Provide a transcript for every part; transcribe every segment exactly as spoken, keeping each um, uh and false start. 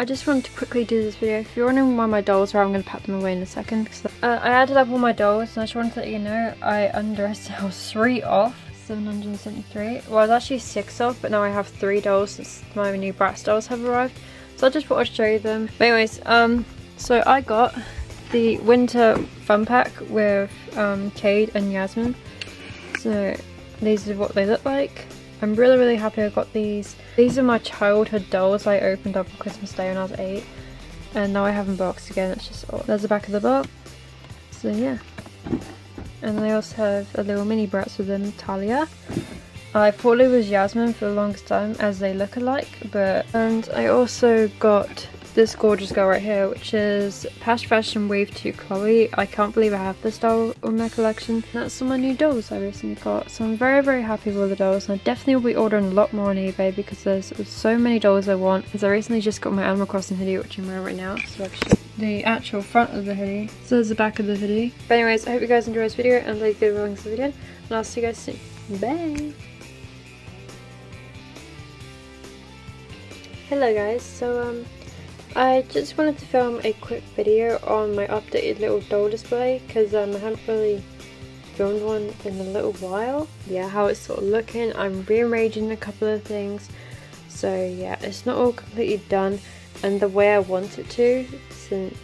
I just wanted to quickly do this video. If you're wondering why my dolls are, I'm going to pack them away in a second. Cause, uh, I added up all my dolls and I just wanted to let you know I underestimated. I was three off, seven hundred seventy-three. Well, I was actually six off, but now I have three dolls since my new Bratz dolls have arrived. So I just thought I'd show you them. But anyways, um, so I got the winter fun pack with um, Cade and Yasmin. So these are what they look like. I'm really really happy I got these. These are my childhood dolls I opened up on Christmas Day when I was eight, and now I have them boxed again. It's just, oh, there's the back of the box. So yeah, and I also have a little mini Bratz with them, Talia. I thought it was Yasmin for the longest time as they look alike, but and I also got this gorgeous girl right here, which is Pash Fashion Wave two Chloe. I can't believe I have this doll on my collection. And that's some of my new dolls I recently got, so I'm very very happy with all the dolls, and I definitely will be ordering a lot more on eBay because there's so many dolls I want. Because I recently just got my Animal Crossing hoodie, which I'm wearing right now, so actually the actual front of the hoodie. So there's the back of the hoodie. But anyways, I hope you guys enjoyed this video and like the links to the video, and I'll see you guys soon. Bye! Hello guys, so um. I just wanted to film a quick video on my updated little doll display because um, I haven't really filmed one in a little while. Yeah, how it's sort of looking. I'm rearranging a couple of things, so yeah, it's not all completely done and the way I want it to, since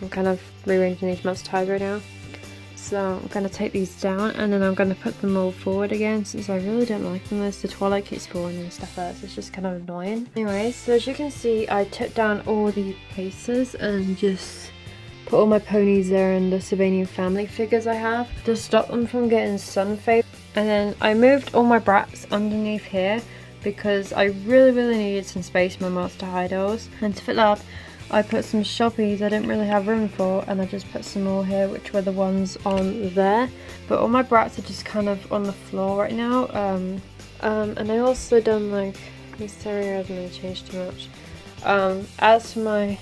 I'm kind of rearranging these Monster Highs right now. So I'm going to take these down and then I'm going to put them all forward again since I really don't like them as the twilight keeps falling and stuff like that, so it's just kind of annoying. Anyway, so as you can see I took down all the faces and just put all my ponies there and the Sylvanian family figures I have to stop them from getting sun fade. And then I moved all my Bratz underneath here because I really really needed some space for my Monster High dolls, and to fit that up I put some Shoppies I didn't really have room for, and I just put some more here, which were the ones on there. But all my Bratz are just kind of on the floor right now. Um, um, and I also done like, this area hasn't really changed too much. Um, as for my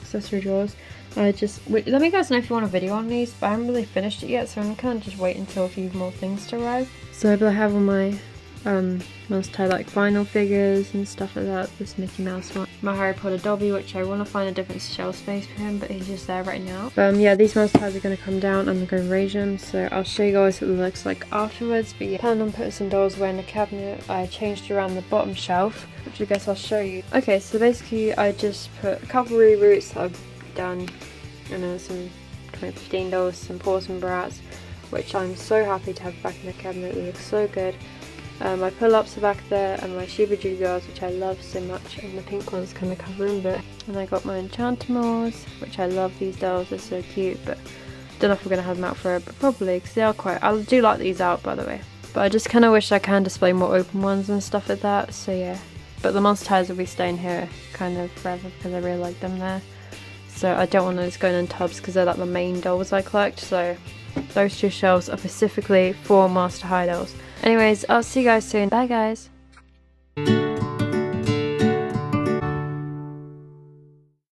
accessory drawers, I just, wait, let me guys know if you want a video on these, but I haven't really finished it yet, so I'm kind of just waiting until a few more things to arrive. So but I have all my Um, Monster High like vinyl figures and stuff like that, this Mickey Mouse one. My Harry Potter Dobby, which I want to find a different shell space for him, but he's just there right now. But, um, yeah, these Monster Highs are going to come down and I'm going to raise them, so I'll show you guys what it looks like afterwards. But yeah, I plan on putting some dolls away in the cabinet. I changed around the bottom shelf, which I guess I'll show you. Okay, so basically I just put a couple reroutes that I've done, and then some twenty fifteen dolls, some Paws and Bratz, which I'm so happy to have back in the cabinet. They look so good. Um, my pull-ups are back there, and my Shubajoo girls, which I love so much, and the pink ones kind of cover them a bit. And I got my Enchantimals, which I love these dolls, they're so cute, but don't know if we're going to have them out for it, but probably, because they are quite, I do like these out by the way. But I just kind of wish I can display more open ones and stuff like that, so yeah. But the Monster Highs will be staying here kind of forever, because I really like them there. So I don't want those going in tubs, because they're like the main dolls I collect, so those two shelves are specifically for Monster High dolls. Anyways, I'll see you guys soon. Bye guys!